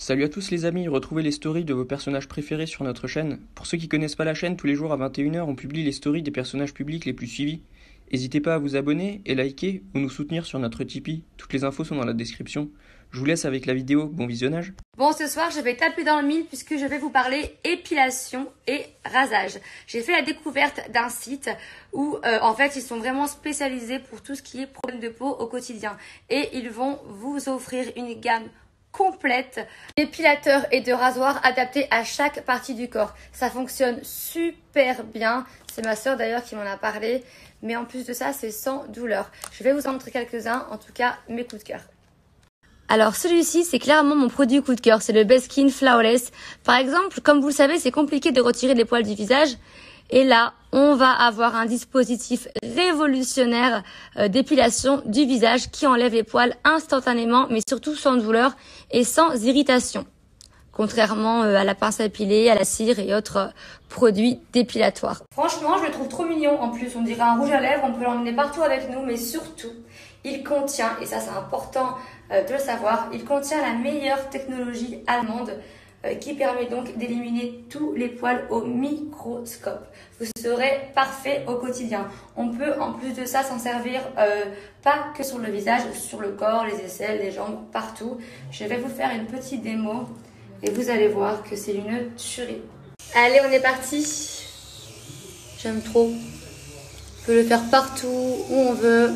Salut à tous les amis, retrouvez les stories de vos personnages préférés sur notre chaîne. Pour ceux qui connaissent pas la chaîne, tous les jours à 21 h, on publie les stories des personnages publics les plus suivis. N'hésitez pas à vous abonner et liker ou nous soutenir sur notre Tipeee. Toutes les infos sont dans la description. Je vous laisse avec la vidéo, bon visionnage. Bon, ce soir je vais taper dans le mille puisque je vais vous parler épilation et rasage. J'ai fait la découverte d'un site où en fait ils sont vraiment spécialisés pour tout ce qui est problème de peau au quotidien. Et ils vont vous offrir une gamme complète d'épilateurs et de rasoirs adaptés à chaque partie du corps. Ça fonctionne super bien. C'est ma soeur d'ailleurs qui m'en a parlé. Mais en plus de ça, c'est sans douleur. Je vais vous en montrer quelques-uns. En tout cas, mes coups de cœur. Alors celui-ci, c'est clairement mon produit coup de cœur. C'est le Bell Skin Flawless. Par exemple, comme vous le savez, c'est compliqué de retirer les poils du visage. Et là, on va avoir un dispositif révolutionnaire d'épilation du visage qui enlève les poils instantanément, mais surtout sans douleur et sans irritation, contrairement à la pince à épiler, à la cire et autres produits dépilatoires. Franchement, je le trouve trop mignon en plus. On dirait un rouge à lèvres, on peut l'emmener partout avec nous, mais surtout, il contient, et ça c'est important de le savoir, il contient la meilleure technologie allemande qui permet donc d'éliminer tous les poils au microscope. Vous serez parfait au quotidien. On peut en plus de ça s'en servir pas que sur le visage, sur le corps, les aisselles, les jambes, partout. Je vais vous faire une petite démo et vous allez voir que c'est une tuerie. Allez, on est parti. J'aime trop. On peut le faire partout où on veut.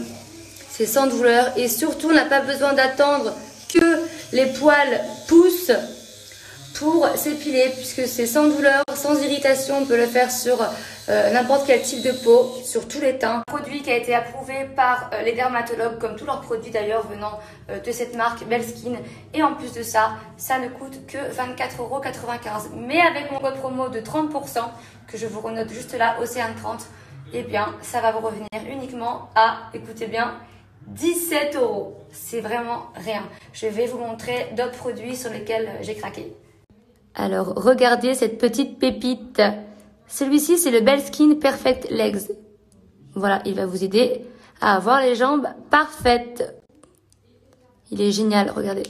C'est sans douleur et surtout on n'a pas besoin d'attendre que les poils poussent pour s'épiler, puisque c'est sans douleur, sans irritation. On peut le faire sur n'importe quel type de peau, sur tous les teints. Un produit qui a été approuvé par les dermatologues, comme tous leurs produits d'ailleurs venant de cette marque Bell Skin. Et en plus de ça, ça ne coûte que 24,95 €. Mais avec mon code promo de 30%, que je vous renote juste là, Océane30, eh bien, ça va vous revenir uniquement à, écoutez bien, 17 €. C'est vraiment rien. Je vais vous montrer d'autres produits sur lesquels j'ai craqué. Alors, regardez cette petite pépite. Celui-ci, c'est le Bell Skin Perfect Legs. Voilà, il va vous aider à avoir les jambes parfaites. Il est génial, regardez.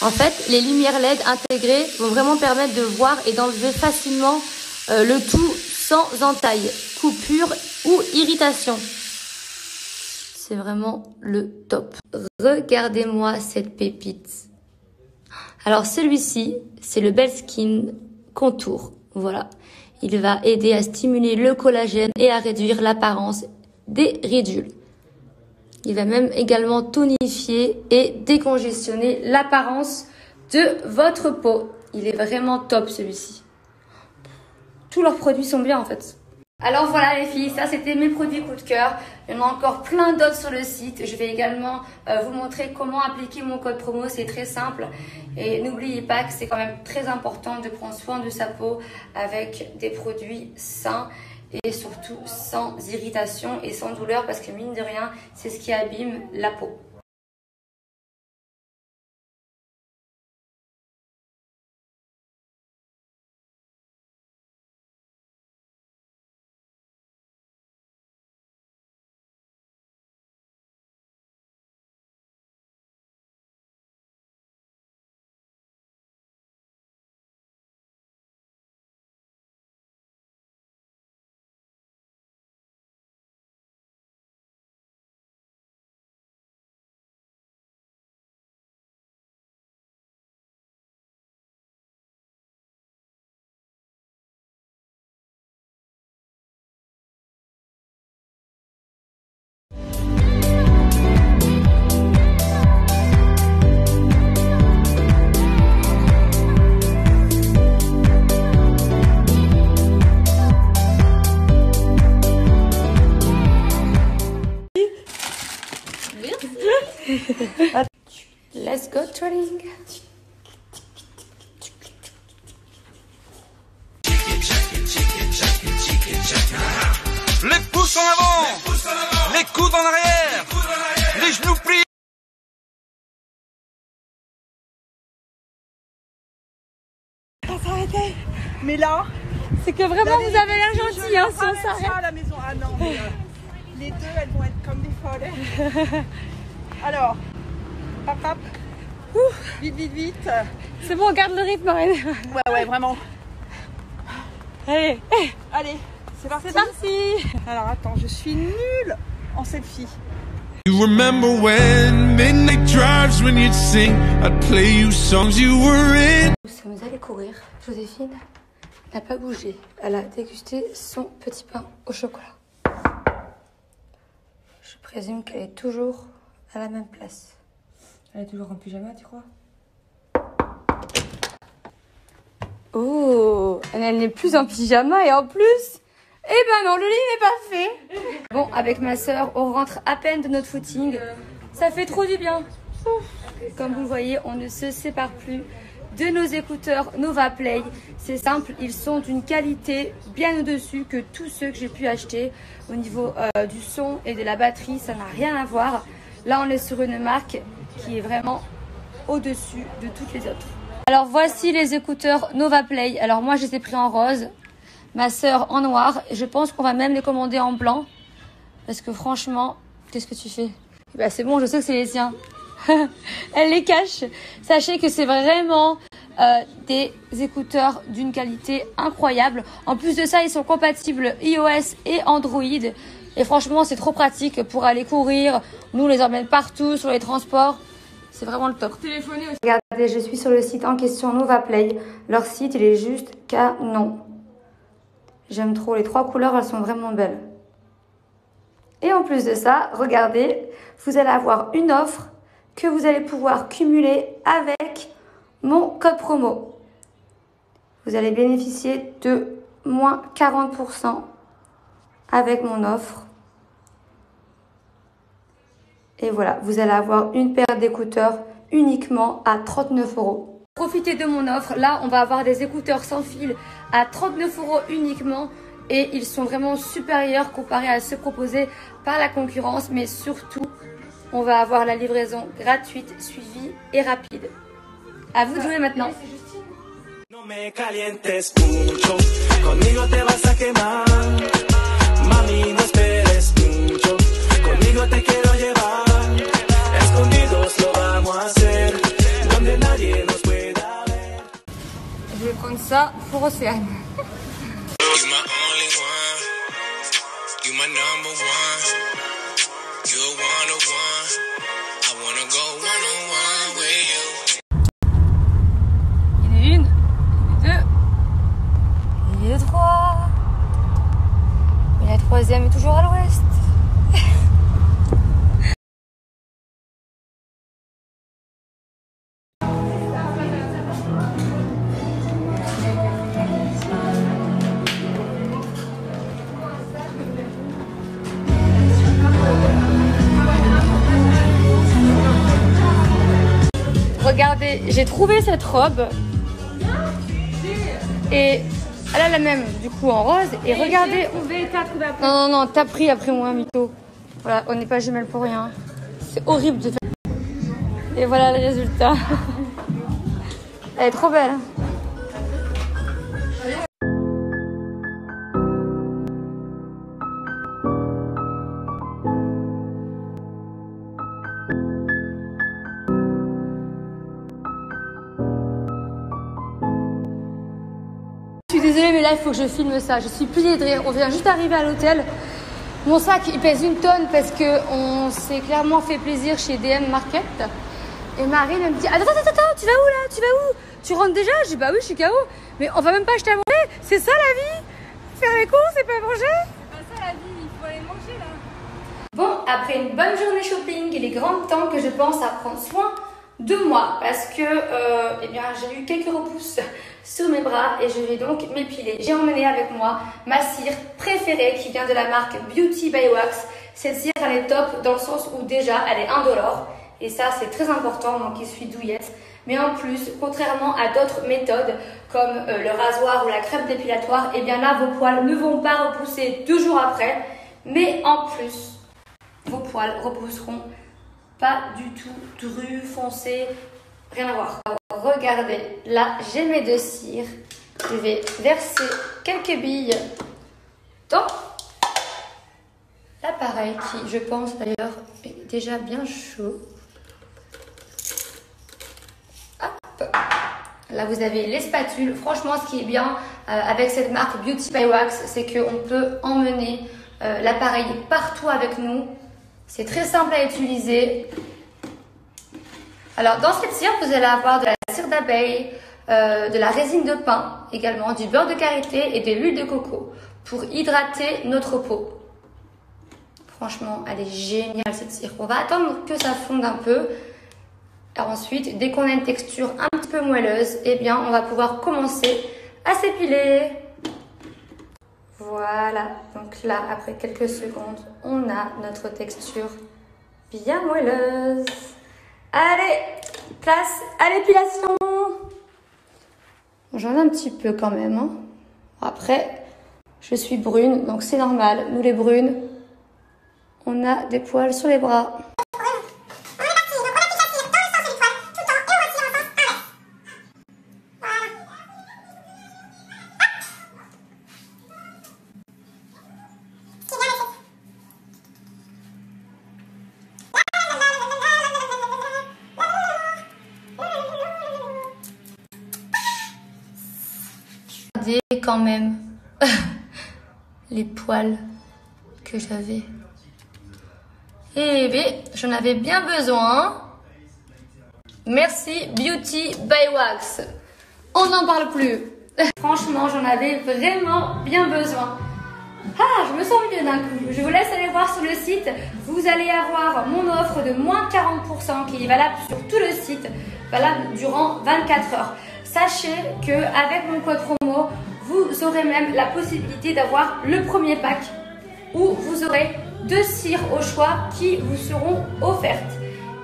En fait, les lumières LED intégrées vont vraiment permettre de voir et d'enlever facilement le tout sans entaille, coupure ou irritation. C'est vraiment le top. Regardez-moi cette pépite. Alors celui-ci, c'est le Bell Skin Contour. Voilà, il va aider à stimuler le collagène et à réduire l'apparence des ridules. Il va même également tonifier et décongestionner l'apparence de votre peau. Il est vraiment top celui-ci. Tous leurs produits sont bien en fait. Alors voilà les filles, ça c'était mes produits coup de cœur. Il y en a encore plein d'autres sur le site. Je vais également vous montrer comment appliquer mon code promo, c'est très simple. Et n'oubliez pas que c'est quand même très important de prendre soin de sa peau avec des produits sains et surtout sans irritation et sans douleur, parce que mine de rien, c'est ce qui abîme la peau. Let's go trolling. Les pouces en avant, les coudes en arrière, les genoux pliés. Pas s'arrêter. Mais là, c'est que vraiment vous avez l'air gentil, hein, si on s'arrête. À la maison, ah non, mais, les deux, elles vont être comme des folles. Alors, hop hop. Ouh, vite, vite, vite. C'est bon, on garde le rythme. Ouais, ouais, vraiment. Allez, allez, c'est parti. C'est parti. Alors, attends, je suis nulle en selfie. You remember when midnight drives when you'd sing, I'd play you songs you were in. Nous sommes allés courir. Joséphine n'a pas bougé. Elle a dégusté son petit pain au chocolat. Je présume qu'elle est toujours à la même place. Elle est toujours en pyjama, tu crois? Oh, elle n'est plus en pyjama et en plus... Eh ben non, le lit n'est pas fait. Bon, avec ma soeur, on rentre à peine de notre footing. Ça fait trop du bien. Ouf. Comme vous voyez, on ne se sépare plus de nos écouteurs Nova Play. C'est simple, ils sont d'une qualité bien au-dessus que tous ceux que j'ai pu acheter. Au niveau du son et de la batterie, ça n'a rien à voir. Là, on est sur une marque qui est vraiment au-dessus de toutes les autres. Alors, voici les écouteurs Nova Play. Alors, moi, je les ai pris en rose. Ma sœur en noir. Je pense qu'on va même les commander en blanc. Parce que franchement, qu'est-ce que tu fais? Bah c'est bon, je sais que c'est les siens. Elle les cache. Sachez que c'est vraiment des écouteurs d'une qualité incroyable. En plus de ça, ils sont compatibles iOS et Android. Et franchement, c'est trop pratique pour aller courir. Nous, on les emmène partout, sur les transports. C'est vraiment le top. Téléphoner aussi. Regardez, je suis sur le site en question, Nova Play. Leur site, il est juste canon. J'aime trop, les trois couleurs, elles sont vraiment belles. Et en plus de ça, regardez, vous allez avoir une offre que vous allez pouvoir cumuler avec mon code promo. Vous allez bénéficier de moins 40% avec mon offre. Et voilà, vous allez avoir une paire d'écouteurs uniquement à 39 €. Profitez de mon offre, là on va avoir des écouteurs sans fil à 39 € uniquement et ils sont vraiment supérieurs comparés à ceux proposés par la concurrence, mais surtout on va avoir la livraison gratuite, suivie et rapide. À vous de jouer maintenant. Je vais prendre ça pour Océane. Il est une, il est deux, il est trois. Mais la troisième est toujours à l'ouest. Regardez, j'ai trouvé cette robe et elle a la même du coup en rose et regardez, non non non, t'as pris après moi mytho, voilà, on n'est pas jumelles pour rien, c'est horrible de faire, et voilà le résultat. Elle est trop belle. Désolée, mais là il faut que je filme ça, je suis pliée de rire. On vient juste d'arriver à l'hôtel, mon sac il pèse 1 tonne parce qu'on s'est clairement fait plaisir chez DM Market. Et Marine elle me dit, attends, attends, attends, tu vas où là? Tu vas où? Tu rentres déjà? Je dis, bah oui, je suis KO, mais on va même pas acheter à manger, c'est ça la vie? Faire les cons, c'est pas manger? C'est pas ça la vie, il faut aller manger là. Bon, après une bonne journée shopping, il est grand temps que je pense à prendre soin de moi parce que eh bien, j'ai eu quelques repousses sur mes bras et je vais donc m'épiler. J'ai emmené avec moi ma cire préférée qui vient de la marque Beauty By Wax. Cette cire elle est top dans le sens où déjà elle est indolore et ça c'est très important, moi qui suis douillette. Mais en plus, contrairement à d'autres méthodes comme le rasoir ou la crème dépilatoire, et eh bien là vos poils ne vont pas repousser 2 jours après, mais en plus vos poils repousseront pas du tout dru, foncé, rien à voir. Alors, regardez, là j'ai mes 2 cires. Je vais verser quelques billes dans l'appareil qui, je pense d'ailleurs, est déjà bien chaud. Là vous avez les spatules. Franchement, ce qui est bien avec cette marque Beauty By Wax, c'est qu'on peut emmener l'appareil partout avec nous. C'est très simple à utiliser. Alors dans cette cire, vous allez avoir de la cire d'abeille, de la résine de pin également, du beurre de karité et de l'huile de coco pour hydrater notre peau. Franchement, elle est géniale cette cire. On va attendre que ça fonde un peu. Alors ensuite, dès qu'on a une texture un petit peu moelleuse, eh bien, on va pouvoir commencer à s'épiler. Voilà, donc là, après quelques secondes, on a notre texture bien moelleuse. Allez, place à l'épilation. J'en ai un petit peu quand même, hein. Après, je suis brune, donc c'est normal. Nous les brunes, on a des poils sur les bras. Quand même les poils que j'avais. Eh bien, j'en avais bien besoin. Merci Beauty By Wax. On n'en parle plus. Franchement, j'en avais vraiment bien besoin. Ah, je me sens mieux d'un coup. Je vous laisse aller voir sur le site. Vous allez avoir mon offre de moins 40% qui est valable sur tout le site, valable durant 24 heures. Sachez qu'avec mon code promo, vous aurez même la possibilité d'avoir le premier pack où vous aurez 2 cires au choix qui vous seront offertes.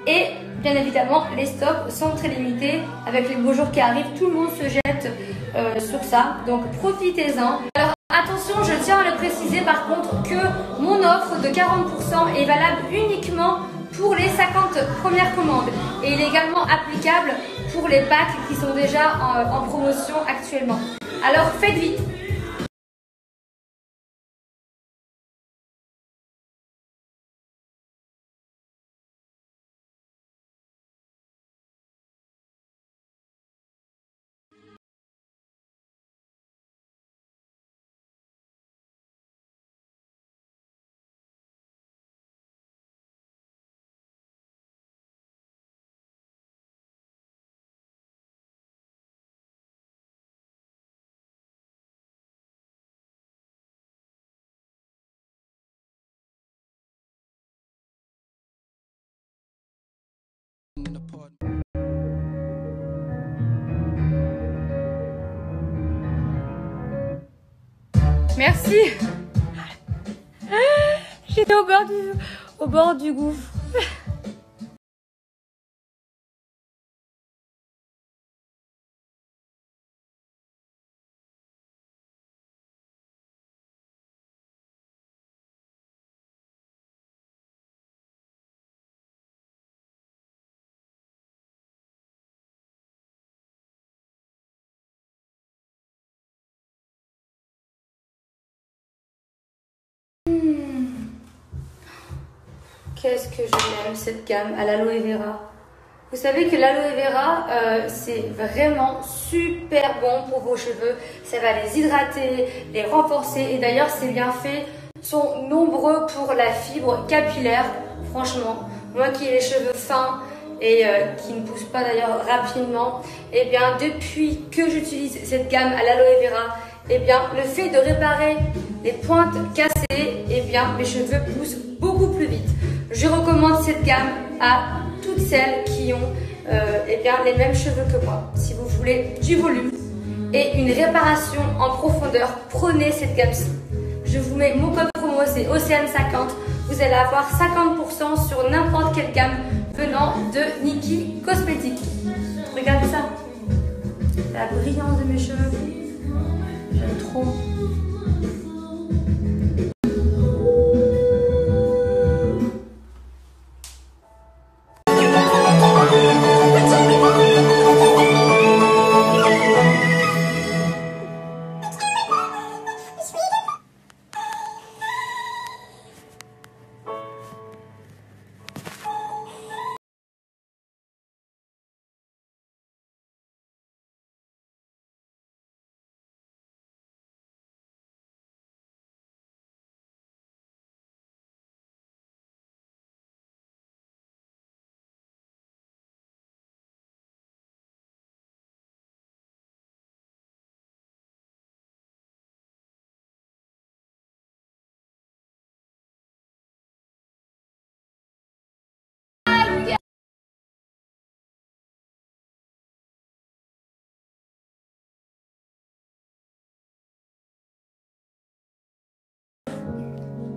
Et bien évidemment, les stocks sont très limités. Avec les beaux jours qui arrivent, tout le monde se jette sur ça. Donc profitez-en. Alors attention, je tiens à le préciser par contre que mon offre de 40% est valable uniquement pour les 50 premières commandes. Et il est également applicable pour les packs qui sont déjà en promotion actuellement. Alors faites vite! Merci. J'étais au bord du gouffre. Qu'est-ce que je l'aime cette gamme à l'aloe vera. Vous savez que l'aloe vera, c'est vraiment super bon pour vos cheveux. Ça va les hydrater, les renforcer. Et d'ailleurs, ces bienfaits sont nombreux pour la fibre capillaire. Franchement, moi qui ai les cheveux fins et qui ne poussent pas d'ailleurs rapidement, eh bien, depuis que j'utilise cette gamme à l'aloe vera, eh bien, le fait de réparer les pointes cassées, eh bien, mes cheveux poussent beaucoup plus vite. Je recommande cette gamme à toutes celles qui ont eh bien, les mêmes cheveux que moi. Si vous voulez du volume et une réparation en profondeur, prenez cette gamme-ci. Je vous mets mon code promo, c'est Océane50. Vous allez avoir 50% sur n'importe quelle gamme venant de Niki Cosmetics. Regardez ça, la brillance de mes cheveux. J'aime trop.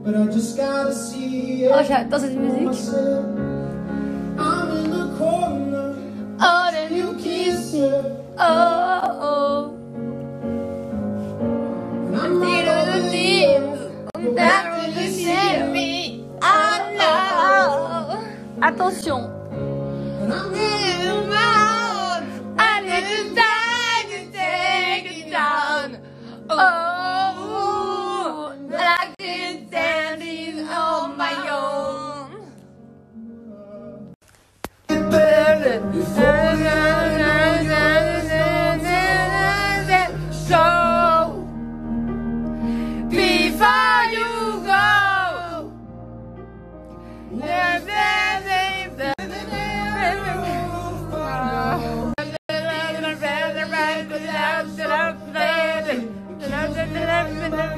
Oh, j'adore cette musique. Oh, then you kiss me. Oh, oh, oh. Attention.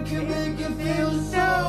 Can make you feel so